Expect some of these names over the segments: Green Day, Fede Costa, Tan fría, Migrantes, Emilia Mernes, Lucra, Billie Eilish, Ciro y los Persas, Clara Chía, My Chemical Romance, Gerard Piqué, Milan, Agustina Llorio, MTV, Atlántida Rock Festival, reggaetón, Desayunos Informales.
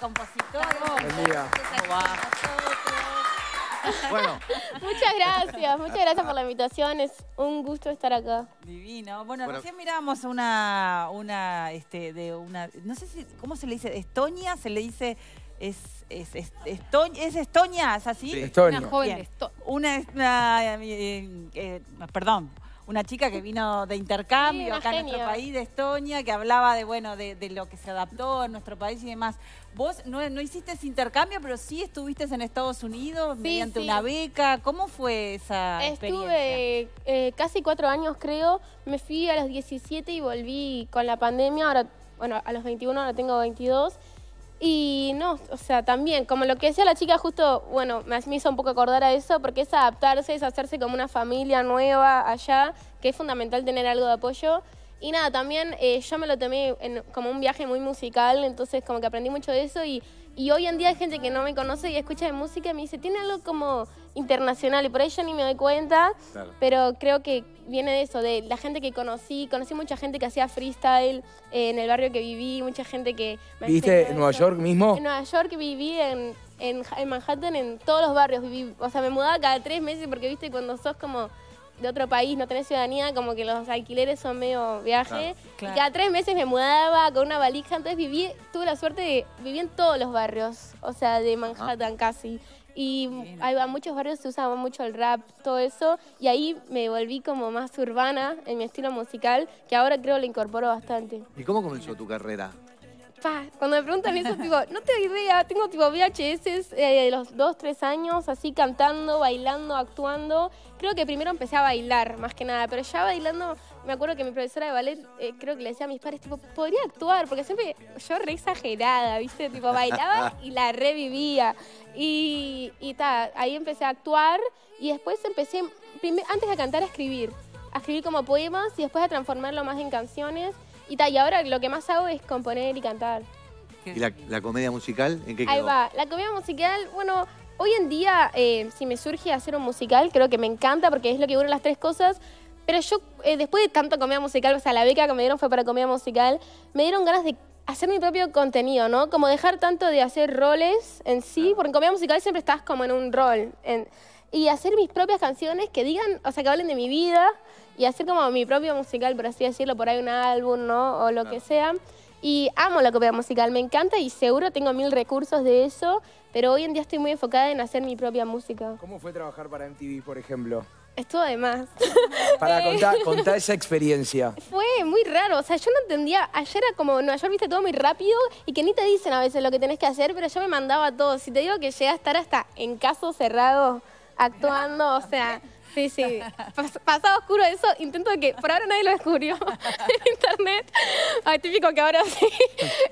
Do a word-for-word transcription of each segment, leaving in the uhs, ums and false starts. compositora. Buen día. ¿Cómo va? Bueno. Muchas gracias, muchas gracias por la invitación. Es un gusto estar acá. Divino. Bueno, bueno, recién mirábamos una, una, este, de una, no sé si, ¿cómo se le dice? ¿Estonia? ¿Se le dice? Es, es, es, Estonia, ¿es Estonia? ¿Es así? Sí. Estonia. Una joven. Esto una, una eh, eh, perdón. Una chica que vino de intercambio sí, acá genia. en nuestro país, de Estonia, que hablaba de bueno de, de lo que se adaptó en nuestro país y demás. Vos no, no hiciste ese intercambio, pero sí estuviste en Estados Unidos sí, mediante sí. una beca. ¿Cómo fue esa Estuve, experiencia? Estuve eh, casi cuatro años, creo. Me fui a los diecisiete y volví con la pandemia. Ahora, bueno, a los veintiuno, ahora tengo veintidós. Y no, o sea, también, como lo que decía la chica justo, bueno, me hizo un poco acordar a eso, porque es adaptarse, es hacerse como una familia nueva allá, que es fundamental tener algo de apoyo. Y nada, también eh, yo me lo tomé en, como un viaje muy musical, entonces como que aprendí mucho de eso y, y hoy en día hay gente que no me conoce y escucha de música y me dice, tiene algo como internacional y por ahí yo ni me doy cuenta, claro. pero creo que viene de eso, de la gente que conocí, conocí mucha gente que hacía freestyle eh, en el barrio que viví, mucha gente que... Me ¿Viviste en Nueva York mismo? En Nueva York viví, en, en, en Manhattan, en todos los barrios viví, o sea, me mudaba cada tres meses porque, viste, cuando sos como... de otro país, no tenés ciudadanía, como que los alquileres son medio viaje. Claro, claro. Y cada tres meses me mudaba con una valija, entonces viví, tuve la suerte de vivir en todos los barrios, o sea, de Manhattan ah. casi. Y ahí va, muchos barrios se usaba mucho el rap, todo eso, y ahí me volví como más urbana en mi estilo musical, que ahora creo lo incorporo bastante. ¿Y cómo comenzó tu carrera? Pa, cuando me preguntan eso, tipo, no tengo idea, tengo tipo V H S eh, de los dos, tres años, así cantando, bailando, actuando. Creo que primero empecé a bailar, más que nada, pero ya bailando, me acuerdo que mi profesora de ballet, eh, creo que le decía a mis padres, tipo, podría actuar, porque siempre yo re exagerada, ¿viste? Tipo, bailaba y la revivía. Y, y ta, ahí empecé a actuar y después empecé, primer, antes de cantar, a escribir. A escribir como poemas y después a transformarlo más en canciones. Y, ta, y ahora lo que más hago es componer y cantar. ¿Y la, la comedia musical? ¿En qué quedó? Ahí va. La comedia musical, bueno, hoy en día, eh, si me surge hacer un musical, creo que me encanta porque es lo que unen las tres cosas. Pero yo, eh, después de tanto comedia musical, o sea, la beca que me dieron fue para comedia musical, me dieron ganas de hacer mi propio contenido, ¿no? Como dejar tanto de hacer roles en sí, porque en comedia musical siempre estás como en un rol. En, y hacer mis propias canciones que digan, o sea, que hablen de mi vida... Y hacer como mi propio musical, por así decirlo, por ahí un álbum, ¿no? O lo claro. que sea. Y amo la comedia musical, me encanta y seguro tengo mil recursos de eso, pero hoy en día estoy muy enfocada en hacer mi propia música. ¿Cómo fue trabajar para M T V, por ejemplo? Estuvo de más. Para contar, contar esa experiencia. Fue muy raro, o sea, yo no entendía. Ayer era como, en Nueva York viste todo muy rápido y que ni te dicen a veces lo que tenés que hacer, pero yo me mandaba todo. Si te digo que llegué a estar hasta en caso cerrado actuando, o sea... Sí, sí. Pas pasado oscuro eso, intento que... Por ahora nadie lo descubrió en internet. Ay, típico que ahora sí.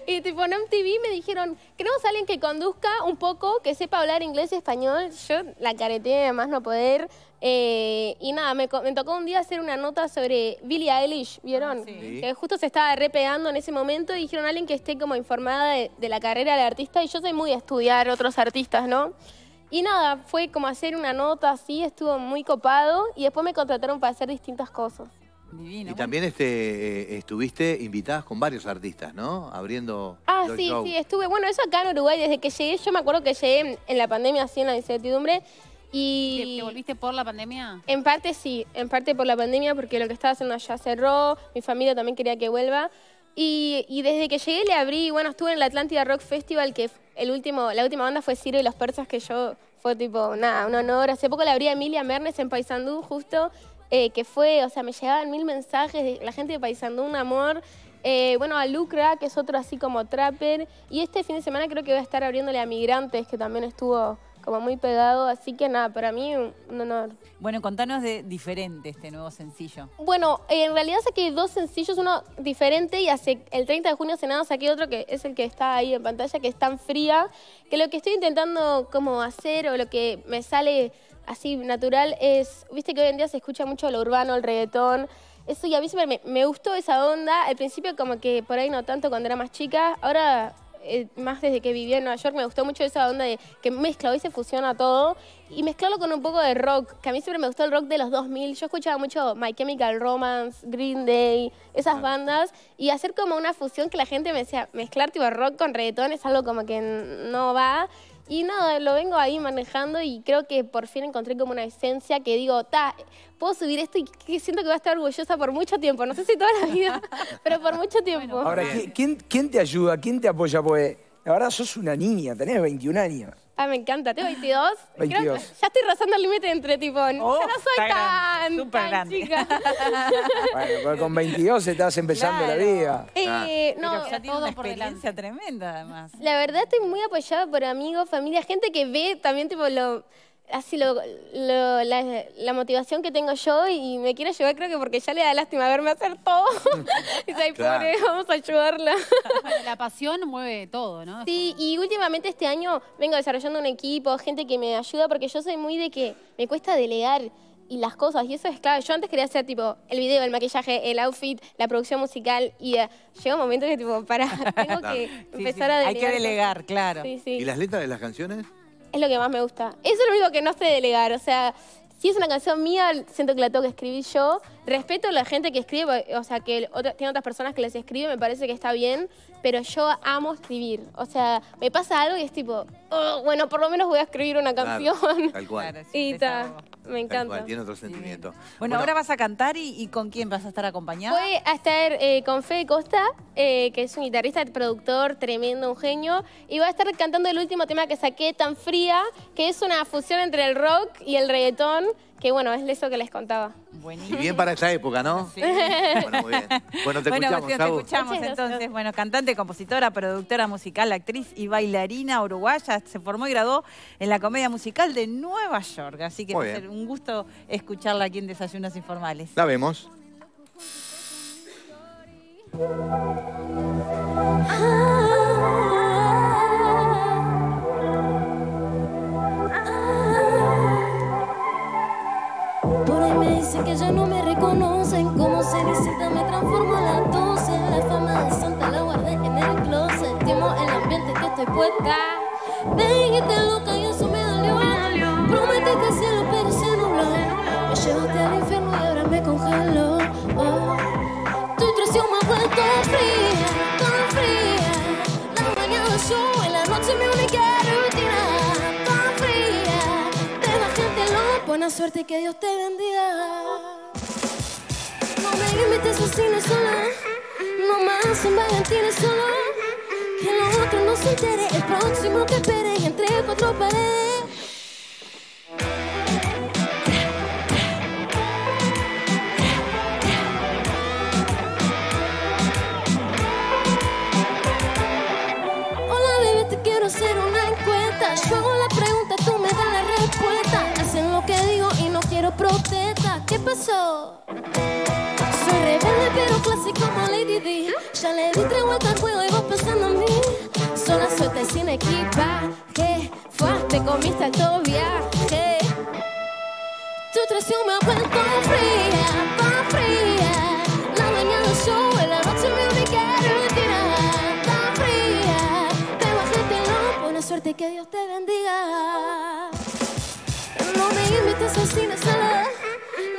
Y tipo en M T V me dijeron, queremos a alguien que conduzca un poco, que sepa hablar inglés y español. Yo la careteé de más no poder. Eh, y nada, me, me tocó un día hacer una nota sobre Billie Eilish, ¿vieron? Ah, sí. Que justo se estaba repegando en ese momento y dijeron a alguien que esté como informada de, de la carrera de artista. Y yo soy muy de estudiar otros artistas, ¿no? Y nada, fue como hacer una nota así, estuvo muy copado y después me contrataron para hacer distintas cosas. Divino. Y también este, eh, estuviste invitadas con varios artistas, ¿no? Abriendo... Ah, sí, show. sí, estuve. Bueno, eso acá en Uruguay, desde que llegué, yo me acuerdo que llegué en la pandemia, así en la incertidumbre. Y ¿Te, ¿Te volviste por la pandemia? En parte sí, en parte por la pandemia, porque lo que estaba haciendo allá cerró, mi familia también quería que vuelva. Y, y desde que llegué le abrí, bueno, estuve en la Atlántida Rock Festival, que el último, la última banda fue Ciro y los Persas, que yo, fue tipo, nada, un honor. Hace poco le abrí a Emilia Mernes en Paysandú, justo, eh, que fue, o sea, me llegaban mil mensajes de la gente de Paysandú, un amor. Eh, bueno, a Lucra, que es otro así como trapper. Y este fin de semana creo que voy a estar abriéndole a Migrantes, que también estuvo... como muy pegado, así que nada, para mí un honor. Bueno, contanos de Diferente, este nuevo sencillo. Bueno, en realidad saqué dos sencillos, uno diferente y hace el treinta de junio hace nada saqué otro que es el que está ahí en pantalla, que es Tan Fría, que lo que estoy intentando como hacer o lo que me sale así natural es, viste que hoy en día se escucha mucho lo urbano, el reggaetón, eso y a mí siempre me, me gustó esa onda, al principio como que por ahí no tanto cuando era más chica, ahora... eh, más desde que vivía en Nueva York, me gustó mucho esa onda de que mezcla, hoy se fusiona todo, y mezclarlo con un poco de rock, que a mí siempre me gustó el rock de los dos mil, yo escuchaba mucho My Chemical Romance, Green Day, esas ah. bandas, y hacer como una fusión que la gente me decía, mezclar tipo rock con reggaetón es algo como que no va, y nada, lo vengo ahí manejando y creo que por fin encontré como una esencia que digo, ta, puedo subir esto y siento que voy a estar orgullosa por mucho tiempo. No sé si toda la vida, pero por mucho tiempo. Bueno, ahora, ¿quién, ¿quién te ayuda? ¿Quién te apoya? Porque la verdad sos una niña, tenés veintiún años. Ah, me encanta, tengo veintidós. veintidós. Creo que ya estoy rozando el límite entre tipo, oh, yo no soy tan, grande, tan grande. Chica. Bueno, con veintidós estás empezando claro. la vida. Eh, ah. No, pero ya todo una por experiencia delante. Tremenda además. La verdad estoy muy apoyada por amigos, familia, gente que ve también tipo lo... así lo, lo, la, la motivación que tengo yo y me quiero llevar, creo que porque ya le da lástima verme hacer todo. Y soy claro. pobre, vamos a ayudarla. La pasión mueve todo, ¿no? Sí, y últimamente este año vengo desarrollando un equipo, gente que me ayuda, porque yo soy muy de que me cuesta delegar y las cosas, y eso es clave. Yo antes quería hacer tipo el video, el maquillaje, el outfit, la producción musical, y uh, llega un momento que tipo, para, tengo que sí, empezar sí. a delegar. Hay que delegar, claro. Sí, sí. ¿Y las letras de las canciones? Es lo que más me gusta. Eso es lo único que no sé delegar. O sea, si es una canción mía, siento que la tengo que escribir yo. Respeto a la gente que escribe, o sea, que otra, tiene otras personas que les escriben, me parece que está bien, pero yo amo escribir. O sea, me pasa algo y es tipo, oh, bueno, por lo menos voy a escribir una canción. Claro, tal cual. Claro, sí, y ta, me encanta. Tal cual, tiene otro sentimiento. Sí. Bueno, bueno, ahora vas a cantar y, y ¿con quién vas a estar acompañada? Voy a estar eh, con Fede Costa, eh, que es un guitarrista, productor, tremendo, un genio, y voy a estar cantando el último tema que saqué, Tan Fría, que es una fusión entre el rock y el reggaetón. Que bueno, es eso que les contaba. Buenísimo. Y bien para esa época, ¿no? Sí. Bueno, muy bien. Bueno, te bueno, escuchamos, Bueno, te escuchamos Muchas entonces. Gracias. Bueno, cantante, compositora, productora musical, actriz y bailarina uruguaya. Se formó y graduó en la Comedia Musical de Nueva York. Así que va a ser un gusto escucharla aquí en Desayunos Informales. La vemos. Ah. Que ya no me reconocen como Cenicienta, me transformo a las doce. La fama de santa la guardé en el closet. Temo el ambiente que estoy puesta. Me dijiste loca y eso me dolió. Prometí que el cielo pero se nubló. Me llevaste al infierno y ahora me congelo. Oh. Tu traición me ha vuelto fría, tan fría. La mañana yo, en la noche mi única rutina. Buena suerte, que Dios te bendiga. No me invites a cine sola, no más en Valentines solo. Que lo otro no se entere, el próximo que espere entre cuatro paredes. Hola, baby, te quiero hacer una encuesta. Yo hago la pregunta, tú me das la respuesta. Hacen lo que digo y no quiero protesta. ¿Qué pasó? Soy rebelde pero clásico como Lady D. Ya le di tres vueltas al juego y vos pensando en mí. Sola, suelta y sin equipaje. Fuas, te comiste a todo viaje. Tu traición me ha vuelto fría, tan fría. La mañana yo, en la noche mi única rutina. Tan fría, te bajé el telón. Buena suerte, que Dios te bendiga. No me invites al cine sola,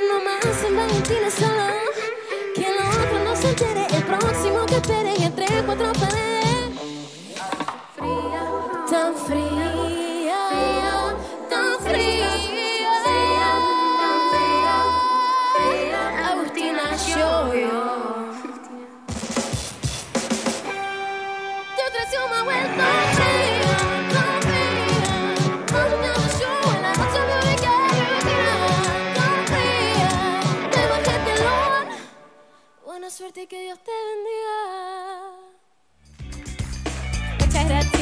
no más en Valentines solo. Que lo otro no se entere, el próximo que espere y entre cuatro paredes. Fría, tan fría, tan fría, tan fría, Agustina Llorio. Tu traición me ha vuelto fría. Suerte, que Dios te bendiga. Muchas gracias.